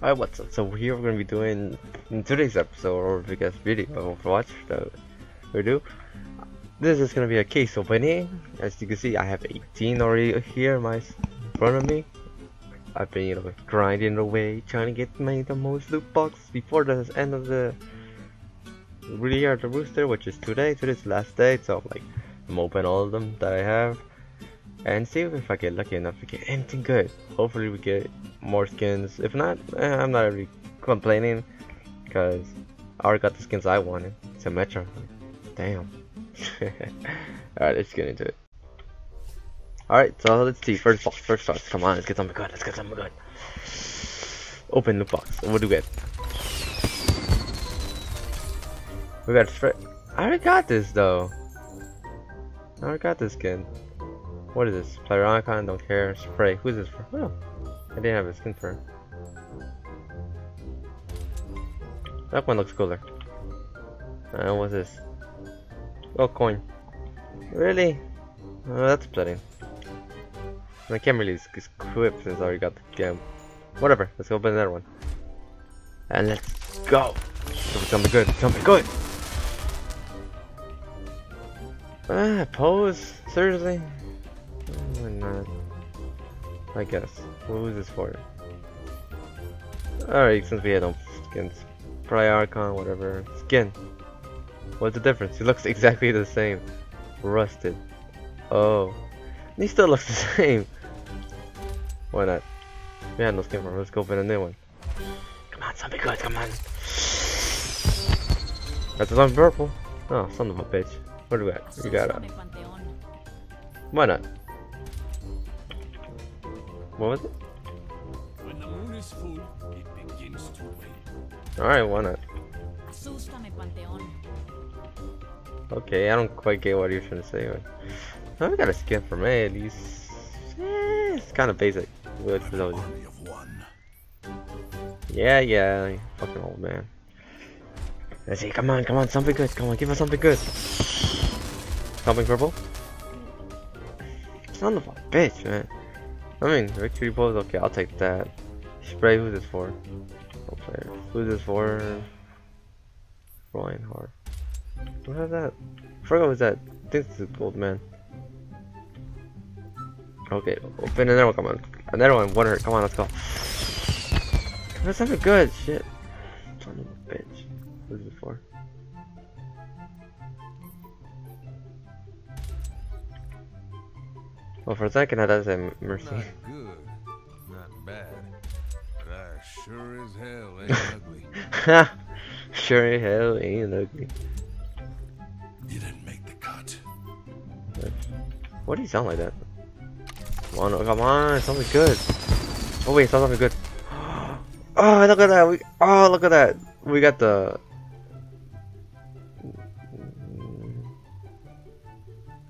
Alright, what's up? So here we're gonna be doing in today's episode, or I guess video of Overwatch that we do. This is gonna be a case opening. As you can see, I have 18 already here in front of me. I've been, grinding away, trying to get the most loot box before the end of the year of the rooster, which is today. Today's the last day, so I'm opening all of them that I have. And see if I get lucky enough to get anything good. Hopefully we get more skins. If not, I'm not really complaining, because I already got the skins I wanted. It's a Metro. Damn. Alright, let's get into it. Alright, so let's see. First box, first box. Come on, let's get something good. Let's get something good. Open the box. What do we get? We got I already got this though. I already got this skin. What is this? Player icon, don't care. Spray. Who's this for? Oh, I didn't have a skin for her. That one looks cooler. What's this? Oh, coin. Really? Oh, that's upsetting. I can't really equip since I already got the gem. Whatever. Let's open another one. And let's go. Something good. Something good. Ah, pose. Seriously. I guess. What was this for? Alright, since we had no skins. Prior Archon, whatever. Skin. What's the difference? It looks exactly the same. Rusted. Oh. He still looks the same. Why not? We had no skin for him. Let's go open a new one. Come on, something good, come on. That's something purple. Oh, son of a bitch. What do we got? We got it. Why not? What was it? When the moon is full, it begins to rain. Alright, why not? Okay, I don't quite get what you're trying to say. I got a skin for me at least. It's kind of basic. Yeah, fucking old man. Let's see, come on, come on, something good. Come on, give us something good. Something purple? Son of a bitch, man. I mean, victory pose, okay, I'll take that. Spray, who's this for? No player. Who's this for? Reinhardt. What is that? I forgot what that. I think this is gold, man. Okay, open another one, come on. Another one, one hurt, come on, let's go. That's not good, shit. Son of a bitch. Who's this for? Well, for a second I thought that Mercy. Not good, not bad, but I sure as hell ain't ugly. Ha! Sure as hell ain't ugly. You didn't make the cut. What do you sound like that? Come on, oh, come on, something good. Oh wait, something good. Oh, look at that! Oh, look at that! We got the.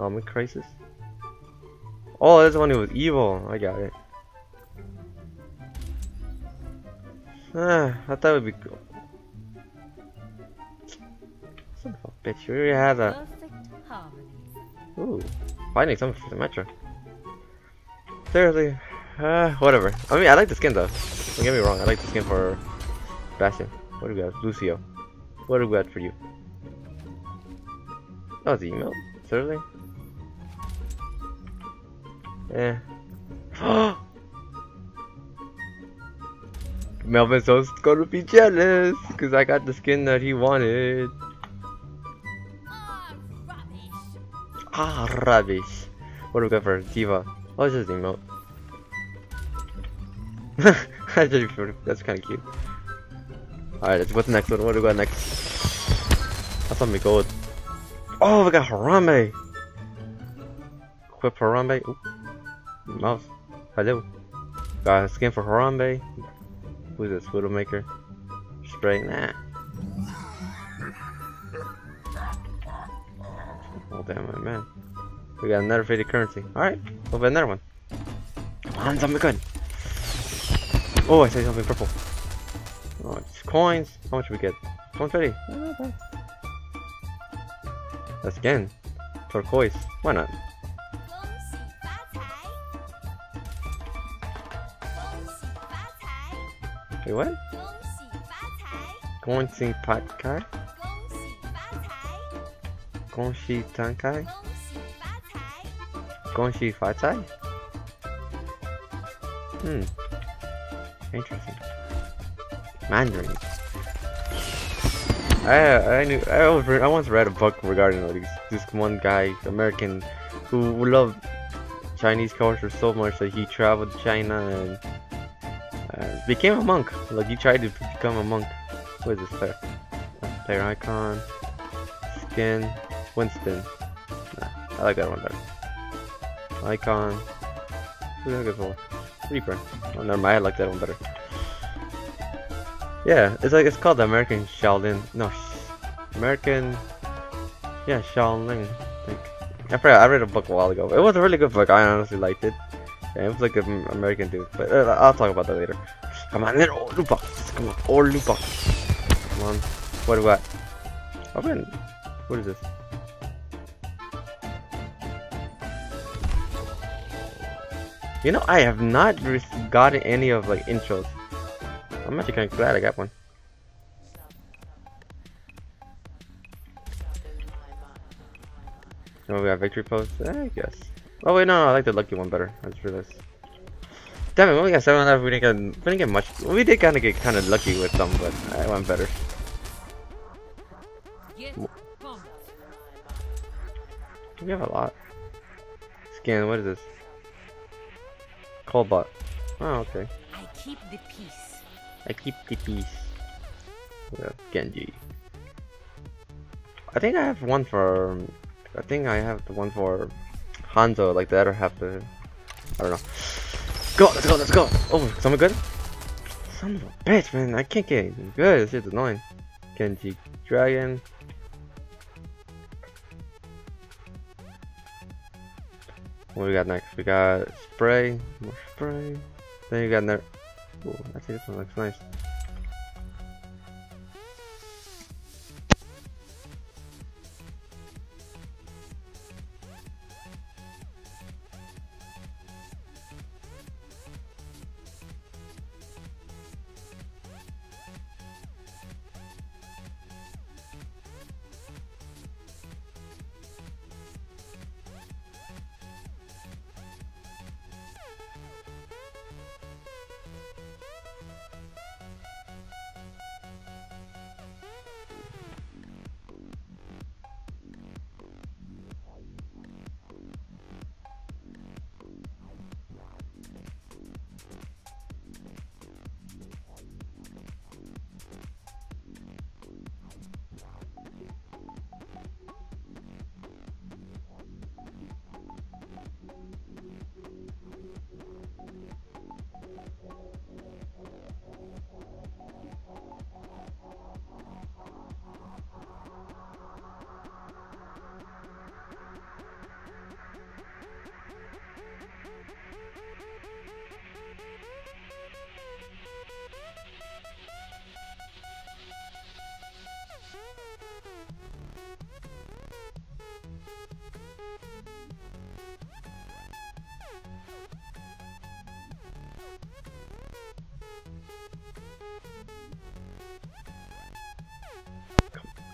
Almond Crisis. Oh, that's the one who was evil. I got it. Ah, I thought it would be cool. Son of a bitch, we already had a. Ooh, finding something for the Metro. Seriously, whatever. I mean, I like the skin though. Don't get me wrong, I like the skin for Bastion. What do we got? Lucio. What do we got for you? That was the email? Seriously? Eh. Melvin's also gonna be jealous because I got the skin that he wanted. Ah, rubbish. What do we got for Diva? Oh, it's just an emote. That's kind of cute. Alright, what's the next one? What do we got next? That's something gold. Oh, we got Harambe. Equip Harambe. Ooh. Mouse. Hello. Got a skin for Harambe. Who's this? Widowmaker. Spray. Nah. Oh damn it, man. We got another faded currency. Alright. Open another one. Come on, something good. Oh, I say something purple. Oh, it's coins. How much we get? 150. A skin. Turquoise. Why not? Say what? 恭喜发财. 恭喜发财. 恭喜发财. Hmm. Interesting. Mandarin. I once read a book regarding this one guy, American, who loved Chinese culture so much that he traveled to China and became a monk. Like, he tried to become a monk. What is this player? Player icon. Skin. Winston. Nah, I like that one better. Icon. Who's that good for? Reaper. Oh, never mind, I like that one better. Yeah, it's called the American Shaolin. No, American. Yeah, Shaolin. I think. I forgot. I read a book a while ago. It was a really good book. I honestly liked it. Yeah, it was like an American dude, but I'll talk about that later. Come on, little Lupa. Come on, old Lupa. Come on. What do I? Open. What is this? You know, I have not gotten any of like intros. I'm actually kind of glad I got one. Oh, we got victory post, I guess. Oh wait, no, I like the lucky one better. I just realized. Damn it, when we got 7 out of 9, we didn't get much. We did kind of get kind of lucky with some, but I went better. We have a lot. Scan. What is this? Cobalt. Oh, okay. I keep the peace. I keep the peace. Yeah, Genji. I think I have one for. I think I have the one for Hanzo, like the other half. The I don't know. Go, let's go, let's go. Oh, someone good? Son of a bitch, man! I can't get anything good. This shit's annoying. Genji, Dragon. What do we got next? We got Spray. More Spray. Then you got another. Ooh, I think this one looks nice.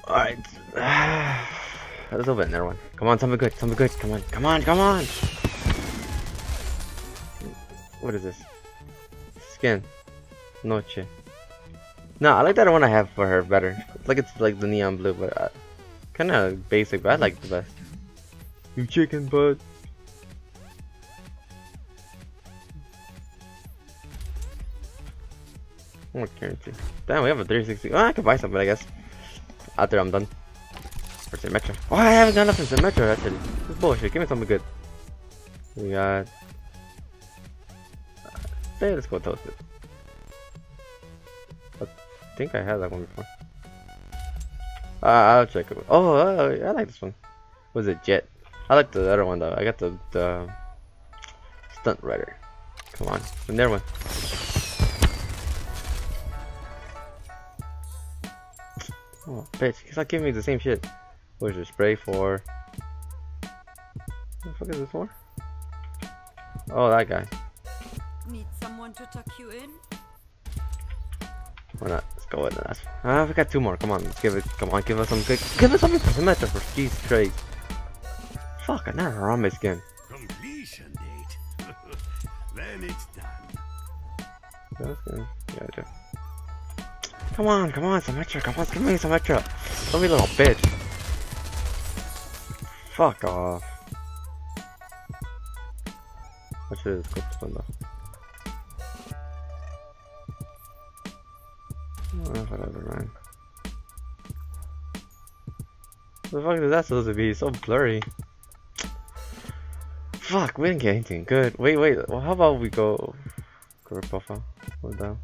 Alright, let's open another one. Come on, something good, something good. Come on, come on, come on. What is this? Skin. Noche. No, I like that one I have for her better. It's like the neon blue, but kind of basic, but I like the best. You chicken butt. What currency? Damn, we have a 360. Oh, I could buy something, I guess. After I'm done. For Symmetra. Oh, I haven't done nothing for Symmetra actually. This is bullshit. Give me something good. We got. Hey, let's go Toasted. I think I had that one before. I'll check it. Oh, I like this one. What is it? Jet. I like the other one though. I got the Stunt Rider. Come on. Another one. Oh, bitch, he's not giving me the same shit. What is this spray for? What the fuck is this for? Oh, that guy. Need someone to tuck you in? Why not? Let's go with that. We got two more. Come on, let's give it. Come on, give us some good. Give us something symmetric for cheese trade. Fuck, another Harambe skin. Completion date. Then it's done. Yeah, I do. Come on, Symmetra, come on, give me Symmetra. Don't be a little bitch. Fuck off. Let's do this quick one though. Oh, whatever, man. What the fuck is that supposed to be? It's so blurry. Fuck, we didn't get anything good. Wait, well, how about we go... Group profile. Hold down.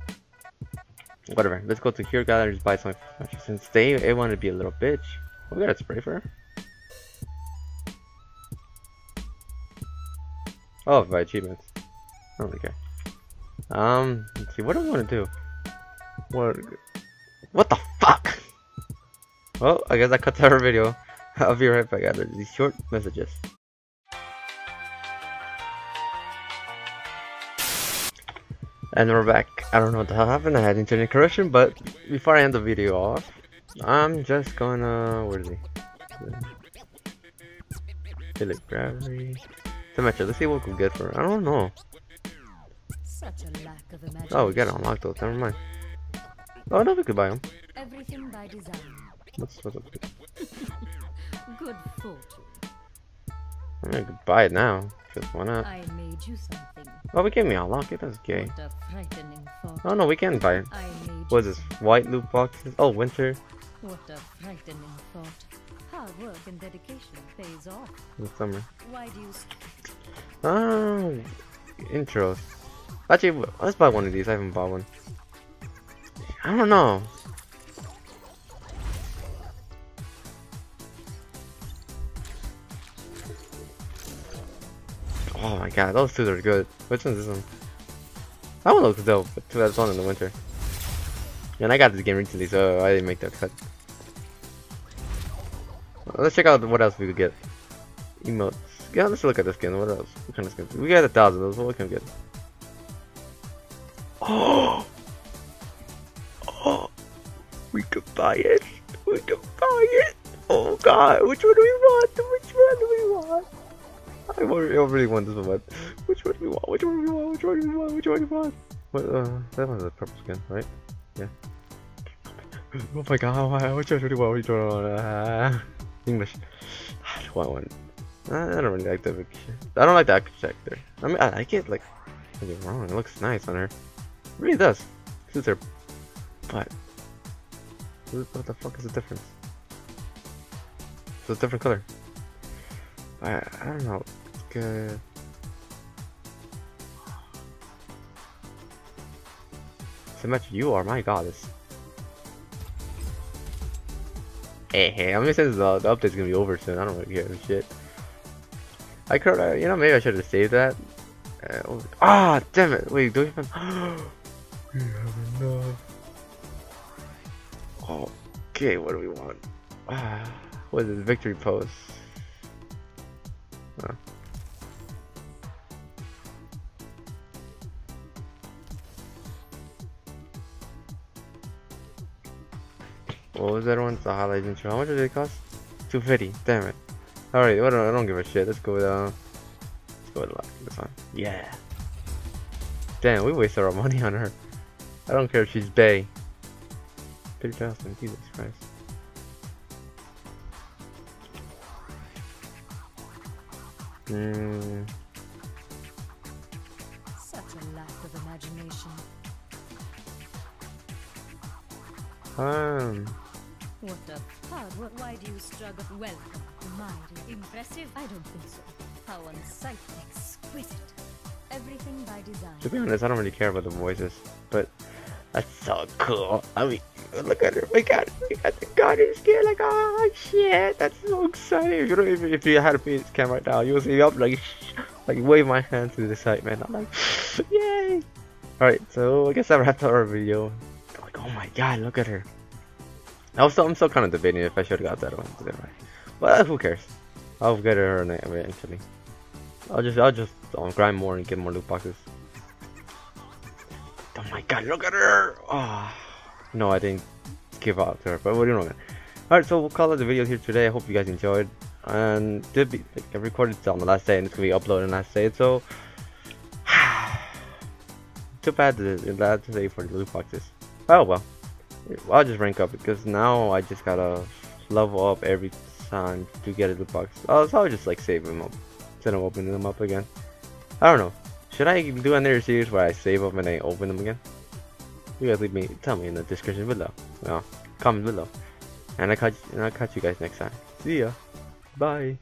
Whatever, let's go to here, guys, and just buy some. Since they want to be a little bitch, we gotta spray for her. Oh, by achievements. I don't care. Let's see, what do I want to do? What the fuck? Well, I guess I cut out our video. I'll be right back after these short messages. And we're back. I don't know what the hell happened. I had internet corruption, but before I end the video off, I'm just gonna... Where is he? Philip Gravity. Symmetra, let's see what we get for her. I don't know. Such a lack of imagination. Oh, we gotta unlock those. Never mind. Oh, no, we could buy them. Everything by design. What's up? Good fortune. I mean, I could buy it now. Just why not? I made you something. Oh, we can't unlock it. That's gay. Oh no, we can buy it. What is this? White loot boxes? Oh, winter. What a frightening thought. Hard work and dedication pays off. This summer. Why do you... Oh, intros. Actually, let's buy one of these. I haven't bought one. I don't know. Oh my god, those two are good. Which one's this one? That one looks dope, but that's one in the winter. And I got this game recently, so I didn't make that cut. Let's check out what else we could get. Emotes. Yeah, let's look at this skin. What else? What kind of skin? We got 1,000 of those. What can we get? Oh! Oh! We could buy it! We could buy it! Oh god, which one do we want? Which one do we want? I really want this one, but which one do we want? Which one do we want? Which one do we want? Which one do we want? What, that one's a purple skin, right? Yeah. Oh my god, which one do we want? Which one do we want? English. I don't want one. I don't really like that. I don't like the architecture. I mean, I like it, like, don't get me wrong, it looks nice on her. It really does. Suits her butt. What the fuck is the difference? It's a different color. I don't know. Good. Symmetra, you are my goddess. Hey, I'm gonna say the update's gonna be over soon. I don't really care. Shit. I could, you know, maybe I should have saved that. Ah, damn it! Wait, do we have enough? We have enough. Okay, what do we want? What is this? Victory pose. Huh. What was that one? It's the highlight intro. How much did it cost? 250. Damn it. Alright, I don't give a shit. Let's go with luck. That's fine. Yeah. Damn, we wasted our money on her. I don't care if she's bae. 3,000. Jesus Christ. Such a lack of imagination. What the fuck? Why do you struggle? Welcome, mighty, impressive. I don't think so. How unsightly, exquisite. Everything by design. To be honest, I don't really care about the voices, but that's so cool. I mean, look at her. We got the garden skin. Like, oh shit, that's so exciting. If you don't, if you had a PS cam right now, you would see up like wave my hand to the side, man. I'm like, yay! All right, so I guess that wrapped up our video. I'm like, oh my god, look at her. I'm still kind of debating if I should have got that one, but who cares? I'll get her eventually. I'll just grind more and get more loot boxes. Oh my god, look at her! Oh. No, I didn't give up to her, but what do you know? Alright, so we'll call it the video here today. I hope you guys enjoyed. And I recorded it on the last day, and it's gonna be uploaded on the last day, so too bad that today for the loot boxes. Oh well, I'll just rank up because now I just gotta level up every time to get a loot box. Oh, so I'll just like save them up, instead of opening them up again. I don't know. Should I do another series where I save up and I open them again? You guys leave me, tell me in the description below. Well, comment below, and I'll catch you guys next time. See ya. Bye.